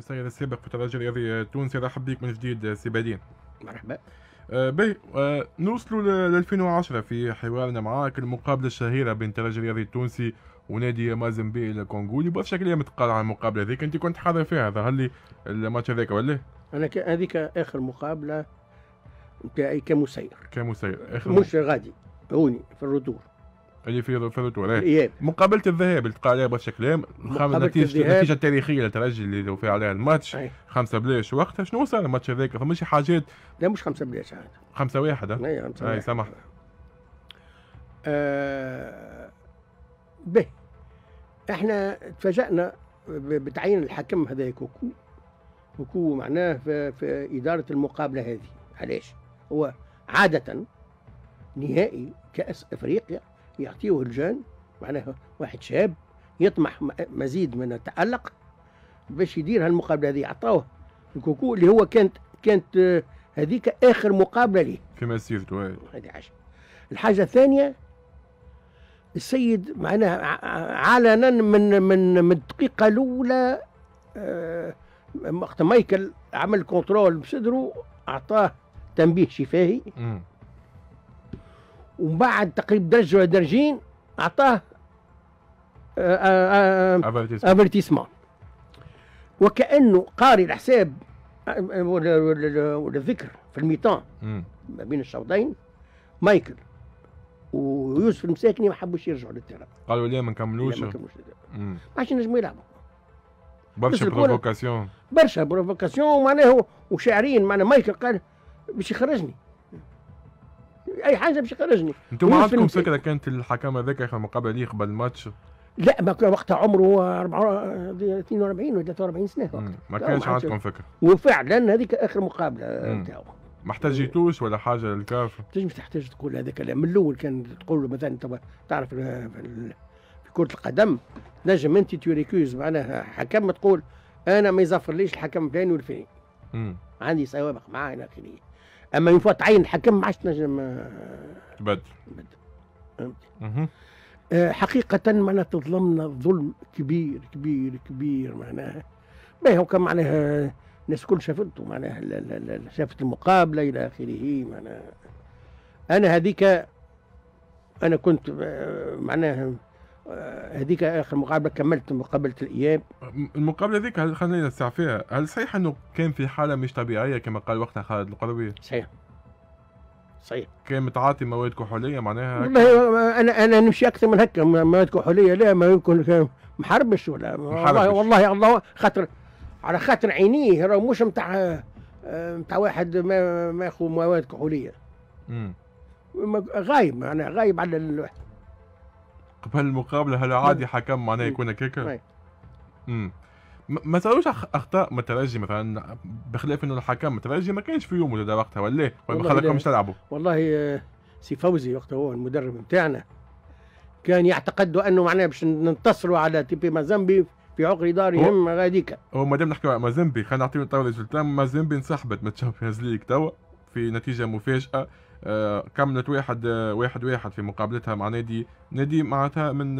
المسير السابق في الترجي الرياضي التونسي. رحب بيك من جديد سي بادين. مرحبا. باهي نوصلوا ل 2010 في حوارنا معاك، المقابله الشهيره بين الترجي الرياضي التونسي ونادي مازنبي الكونغولي، وبرشا كلام متقال على المقابله هذيك، انت كنت حاضر فيها ظهر لي الماتش هذاك ولا؟ انا هذيك اخر مقابله نتاعي كمسير. كمسير اخر مش غادي هوني في الرجوع اللي في الرجوع. ايه مقابله الذهاب اللي تقع عليها برشا كلام، النتيجه التاريخيه للترجي اللي لو فيها عليها الماتش 5 بلاش وقتها، شنو صار الماتش هذاك؟ فما شي حاجات؟ لا مش 5 بلاش هذا 5-1. اي 5-1 اي سامحني. به احنا تفاجأنا بتعيين الحكم هذا كوكو. كوكو معناه في إدارة المقابلة هذه. علاش؟ هو عادة نهائي كأس أفريقيا يعطيه الجان، معناه واحد شاب يطمح مزيد من التألق باش يدير هالمقابلة هذه، عطاوه الكوكو اللي هو كانت هذيك آخر مقابلة ليه في مسيرته. هذه حاجة. الحاجة الثانية السيد معناها علنا من الدقيقة الأولى وقت مايكل عمل كنترول بصدره أعطاه تنبيه شفاهي، ومن بعد تقريبا درجة ولا درجين أعطاه افيرتيسمون، وكأنه قاري الحساب والذكر في الميطان ما بين الشوطين. مايكل ويوسف المساكني ما حبوش يرجعوا للتراب، قالوا ليه ما نكملوش، ما عادش نجموا يلعبوا. برشا بروفوكاسيون، برشا بروفوكاسيون معناه، وشاعرين معناه. مايكل قال باش يخرجني اي حاجه باش يخرجني. انتم عندكم فكره كانت الحكم هذاك اخر مقابله ليه قبل الماتش؟ لا ما كان وقتها عمره 42 ولا 43 سنه وقتها، ما كانش عندكم فكره. وفعلا هذيك اخر مقابله نتاعو. ما احتاجيتوش ولا حاجه للكاف؟ تنجم تحتاج تقول هذا كلام من الاول، كان تقول له مثلا تعرف في كره القدم نجم انت توريكوز معناها حكم تقول انا ما يزفرليش الحكم فلان والفلاني، عندي سوابق معاه الى اخره. اما من فوت عين الحكم ما عادش تنجم تبدل. حقيقه معناها تظلمنا ظلم كبير كبير كبير معناها. باهي هو كان معناها الناس الكل شافته معناها، شافت المقابله الى اخره معناها. انا هذيك انا كنت معناها هذيك اخر مقابله كملت مقابله الاياب. المقابله هذيك خلينا نسع فيها، هل صحيح انه كان في حاله مش طبيعيه كما قال وقتها خالد القربي؟ صحيح صحيح. كان متعاطي مواد كحوليه معناها؟ انا نمشي اكثر من هكا، مواد كحوليه لا ما يمكن محربش ولا محربش. والله الله خاطر على خاطر عينيه راه مش نتاع واحد ما ياخذ مواد كحوليه. غايب معناها غايب على الواحد. قبل المقابله هل عادي حكم معناها يكون هكاك؟ ما صاروش اخطاء مترجي مثلا، بخلاف انه الحكم مترجي ما كانش في يوم ولا وقتها ولا ما خلقهمش تلعبوا؟ والله سي فوزي وقتها هو المدرب نتاعنا كان يعتقدوا انه معناها باش ننتصروا على تي بي مازامبي في عقر دارهم غاديكا. هو مادام نحكيو على مازامبي خلينا نعطيو طاوله للسلطان. مازامبي انسحبت من الشامبيونز ليغ توا في نتيجه مفاجئه، كملت 1-1 في مقابلتها مع نادي معناتها من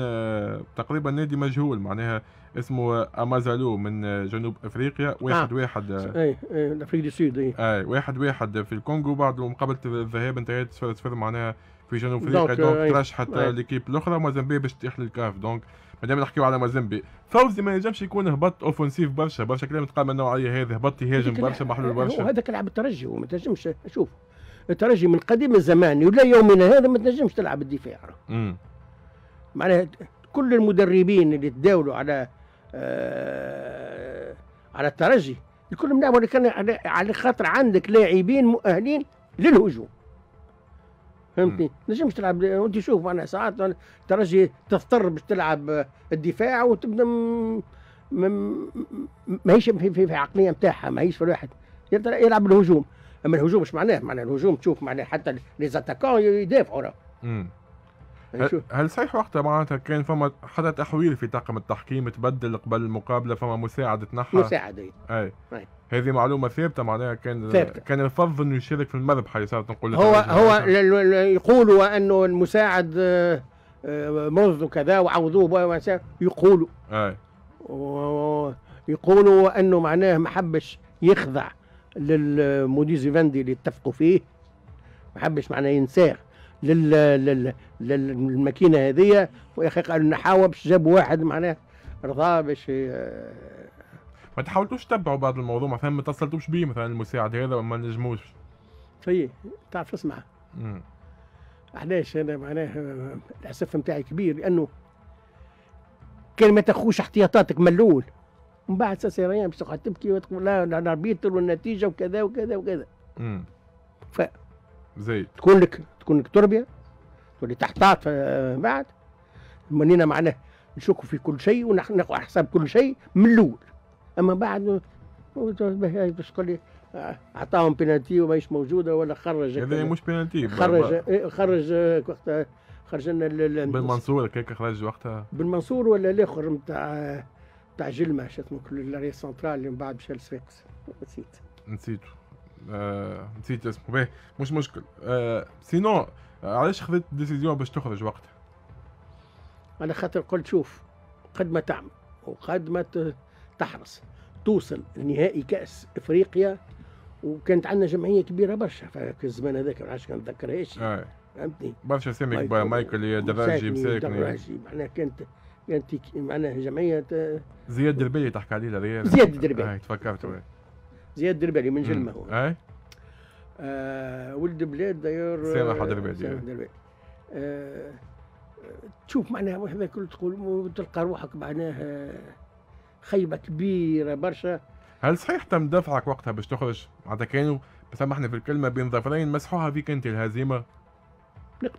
تقريبا نادي مجهول معناها اسمه امازالو من جنوب افريقيا. 1-1 افريقيا دي سود. اي 1-1 في الكونغو بعد مقابله الذهاب انتهت 0-0 معناها في جنوب افريقيا، دونك ترشحت ليكيب الاخرى مازامبي باش تروح للكاف. دونك مادام نحكيو على مازامبي فوزي ما ينجمش يكون هبط اوفنسيف برشا كلام تقال من النوعيه هذه، هبط يهاجم برشا محلول برشا. هذاك لعب الترجي وما تنجمش. شوف الترجي من قديم الزمان ولا يومنا هذا ما تنجمش تلعب الدفاع. معناها كل المدربين اللي تداولوا على الترجي الكل ملاعب، ولكن على خاطر عندك لاعبين مؤهلين للهجوم فهمتني؟ ما تنجمش تلعب. وانت شوف معناها ساعات الترجي تضطر باش تلعب الدفاع وتبدا ماهيش في العقليه نتاعها، ماهيش في الواحد يلعب الهجوم. اما الهجوم مش معناه الهجوم تشوف معناه حتى لي زاتاكون يدافعوا راه. هل صحيح وقتها معناتها كان فما حتى تحويل في طاقم التحكيم تبدل قبل المقابله؟ فما مساعده نحى مساعده. اي هذه معلومه ثابته معناها كان الفض انه يشارك في المذبحه اللي صارت. نقول هو يقولوا انه المساعد منذ كذا وعوضوه يقولوا يقولوا انه معناه ما حبش يخضع للموديز فيفاندي اللي اتفقوا فيه، ما حبش معناه ينساخ للماكينه هذه. ويا اخي قالوا لنا حاول باش جابوا واحد معناه رضا باش. ما تحاولتوش تتبعوا بعض الموضوع مثلا، ما اتصلتوش بيه مثلا المساعد هذا وما نجموش؟ صحيح تعرف اسمع علاش انا معناه الاسف نتاعي كبير، لانه كان ما تاخوش احتياطاتك من الاول ومن بعد سيريان باش تقعد تبكي وتقول لا الاربيتر والنتيجه وكذا وكذا وكذا. ف زي تكون لك تربيه تولي تحتاط بعد منينا معناه نشوفوا في كل شيء وناخذ حساب كل شيء من الاول. اما بعد باش تقول لي اعطاهم بينالتي وماهيش موجوده ولا خرج هذا مش بينالتي، خرج وقتها خرج لنا بالمنصور هكاك، خرج وقتها بالمنصور ولا الاخر نتاع جلمه شو اسمه الريال سنترال اللي من بعد مشى للصفاقس، نسيته نسيت اسمه. باهي مش مشكل. سينو علاش خذت ديسيزيون باش تخرج وقتها؟ على خاطر قلت شوف قد ما تعمل وقد ما تحرص توصل لنهائي كأس افريقيا، وكانت عندنا جمعيه كبيره برشا في الزمان هذاك، ما عادش كنتذكرهاش فهمتني، برشا سامي كبار مايكل دراجي مساكني معناها كانت معناها جمعيه زياد دربالي تحكي عليه هذايا. زياد دربالي تفكرت زياد دربالي من جلمه هو ولد بلاد داير سامح دربالي. تشوف معناها هذا كل تقول تلقى روحك معناها خيبه كبيره برشا. هل صحيح تم دفعك وقتها باش تخرج؟ معناتها كانوا سامحني في الكلمه بين ظفرين مسحوها فيك انت الهزيمه؟ نقبل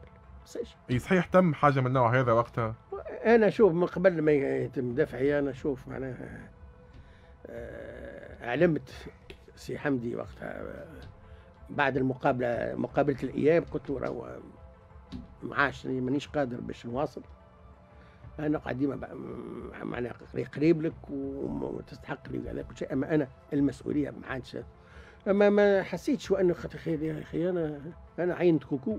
اي صحيح تم حاجه من النوع هذا وقتها؟ انا شوف من قبل ما يتم دفعي انا شوف معناها علمت سي حمدي وقتها بعد المقابله مقابله الاياب قلت له راهو معاشني مانيش قادر باش نواصل، انا قاعد ديما معناها قريب لك وتستحق لي هذا كل شيء، اما انا المسؤوليه ما عادش. اما ما حسيتش وانه خير انا عينت كوكو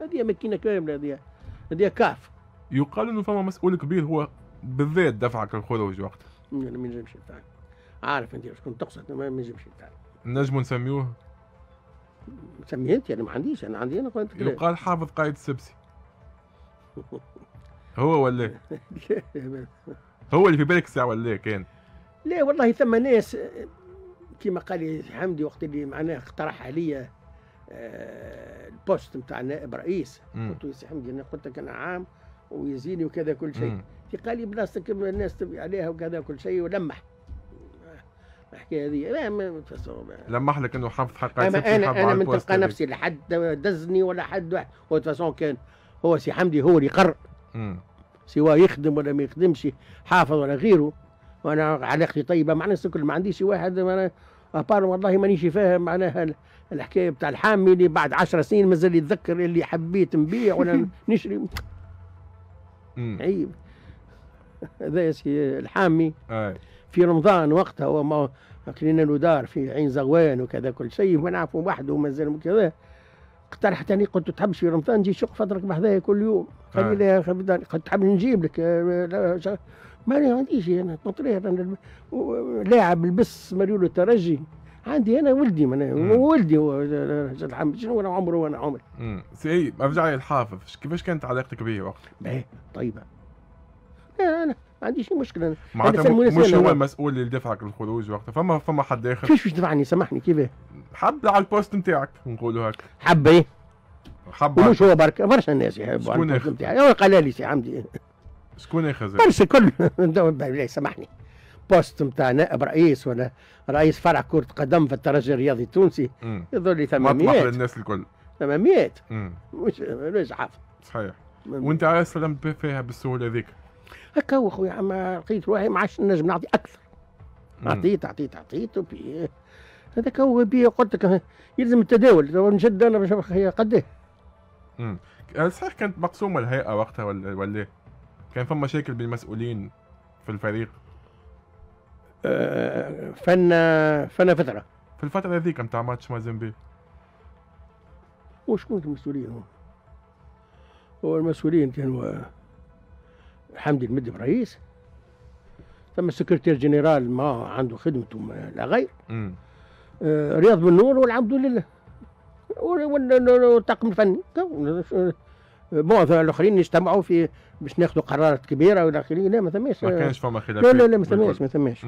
هذه ماكينه كامله هذه كاف. يقال انه فما مسؤول كبير هو بالذات دفعك الخروج وقتها. انا ما نجمش نتاعك عارف انت شكون تقصد، ما نجمش نتاعك نجموا نسميوه سميه انت، انا ما عنديش، انا عندي انا قلت يقال حافظ قائد السبسي هو ولا هو اللي في بالك الساعه ولا كان؟ لا والله ثم ناس كيما قال لي حمدي وقت اللي معناه اقترح عليا البوست نتاع نائب رئيس، قلت له يا سي حمدي انا قلت لك انا عام ويزيني وكذا كل شيء، قال لي بلاصتك الناس تبي عليها وكذا كل شيء ولمح الحكايه هذه. لا ما لمح لك انه حافظ حق انا من تلقى نفسي لا حد دزني ولا حد واحد، وتفاصون كان هو سي حمدي هو اللي قرر سواء يخدم ولا ما يخدمش حافظ ولا غيره، وانا علاقتي طيبه مع الناس الكل، ما عنديش واحد معناها ابار والله مانيش فاهم معناها الحكايه بتاع الحامي اللي بعد 10 سنين مازال يتذكر اللي حبيت نبيع ولا نشري عيب هذا يا سي الحامي. في رمضان وقتها هو كلينا له دار في عين زغوان وكذا كل شيء، ما نعرفه وحده ومازال كذا، اقترحت عليه قلت له تحبش في رمضان نجي شق فطرك بحذايا كل يوم؟ قال لي لا قلت تحب نجيب لك ما عنديش انا كونترير لاعب لبس مريول الترجي عندي انا ولدي ولدي هو رجل الحمد شنو انا عمره وانا عمري. سي ارجع للحافظ كيفاش كانت علاقتك به وقتها؟ طيبه انا ما عنديش مشكله. معناتها مش هو المسؤول اللي دفعك للخروج وقتها، فما حد اخر؟ كيفاش دفعني سامحني كيفاه؟ حب على البوست نتاعك نقولوا هكا. حب ايه؟ حب ومش هو برك برشا الناس يحبوا على البوست نتاعي. قال لي سي عمدي شكون اخذ؟ برشا الكل سامحني بوست نتاع نائب رئيس ولا رئيس فرع كرة قدم في الترجي الرياضي التونسي يظهر لي ثمانيات مطلق للناس الكل ثمانيات مش حافظ صحيح. وانت على سلمت فيها بالسهوله هذيك؟ هكا هو خويا عما لقيت روحي ما عادش نجم نعطي اكثر، عطيت هذاك هو بي قلت لك يلزم التداول نشد انا باش قداه. صحيح كانت مقسومه الهيئه وقتها ولا كان فما مشاكل بين المسؤولين في الفريق؟ فنا فتره في الفتره هذيك نتاع ماتش مازيمبي. وشكون المسؤولين هو؟ المسؤولين كانوا حمدي المدب رئيس ثم السكرتير جنرال ما عنده خدمته لا غير. رياض بنور والعبد لله والطاقم الفني. بعض الاخرين يجتمعوا في باش ناخذوا قرارات كبيره والى اخره. لا ما ثماش، ما كانش فما خلاف. لا لا لا ما ثماش، ما ثماش.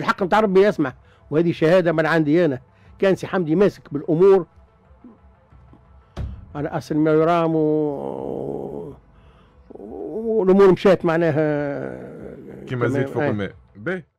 الحق نتاع ربي يسمع، وهذه شهاده من عندي انا. كان سي حمدي ماسك بالامور على اصل ما يرام، والامور مشات معناها كما زيد فوق الماء.